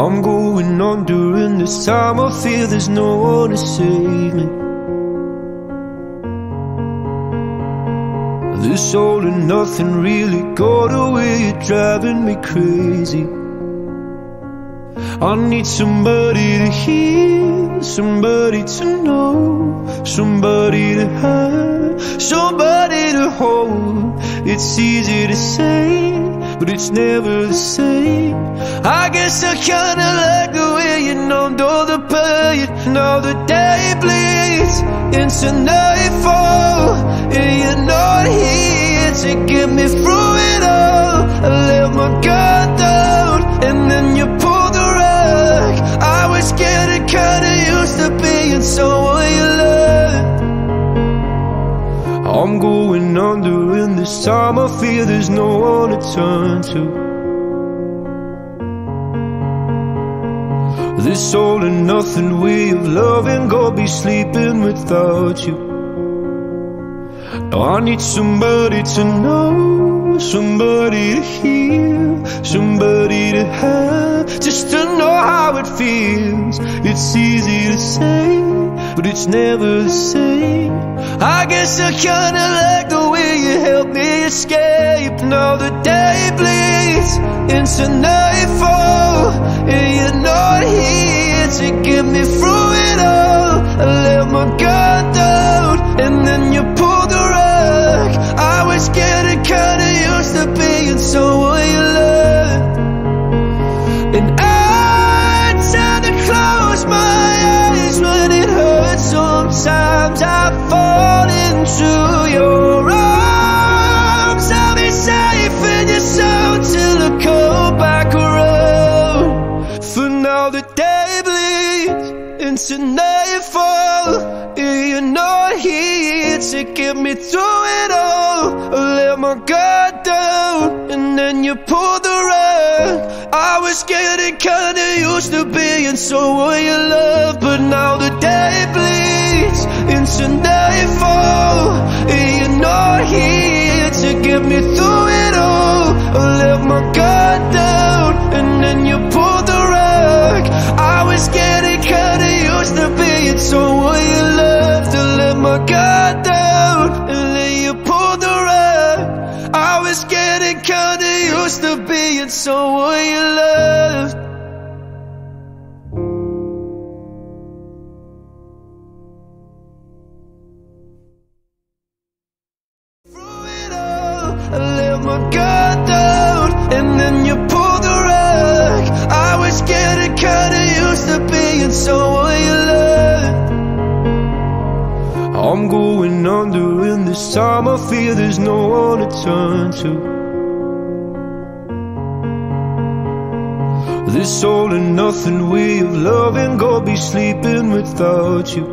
I'm going on during this time. I fear there's no one to save me. This all and nothing really got away. You're driving me crazy. I need somebody to hear, somebody to know, somebody to have, somebody to hold. It's easy to say, but it's never the same. I guess I kinda like the way you numbed all the pain. Now the day bleeds into nightfall, and you're not here to get me through it all. I let my guard down, and then you pulled the rug. I was getting kinda used to being someone you loved. I'm going under. This time I fear there's no one to turn to. This all and nothing way of loving, gonna be sleeping without you. Now I need somebody to know, somebody to hear, somebody to have, just to know how it feels. It's easy to say, but it's never the same. I guess I kinda like the way you helped me escape. Now the day bleeds into nightfall, and you're not here to get me through it all. I let my guard down, and then you pulled the rug. I was getting kinda used to being someone you loved, and I tend to close my eyes when it hurts. Sometimes I fall into your arms. I'll be safe in your soul till I come back around. For now the day bleeds into nightfall, and you're not here to get me through it all. I let my guard down, and then you pulled the rug. I was getting kinda used to being someone you love, but now the day bleeds into nightfall, and you're not here to get me through it all. I let my guard down, and then you pulled the rug. I was getting kinda used to being someone you loved. I let my guard down, and then you pulled the rug. I was getting kinda used to being someone you loved. Someone you love. I'm going under in this time. I fear there's no one to turn to. This all and nothing way of loving, gonna be sleeping without you.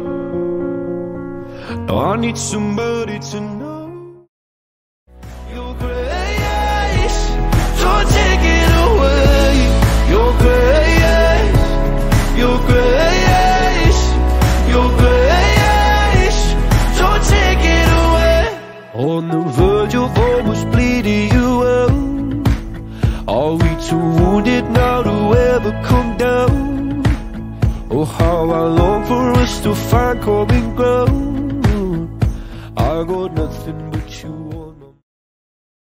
Now I need somebody to know your grace. Don't take it away. Your grace, your grace, your grace, don't take it away. On the verge of almost bleeding you out. Are we too wounded now to ever come down? Oh, how I long for us to find common ground. I got nothing but you on.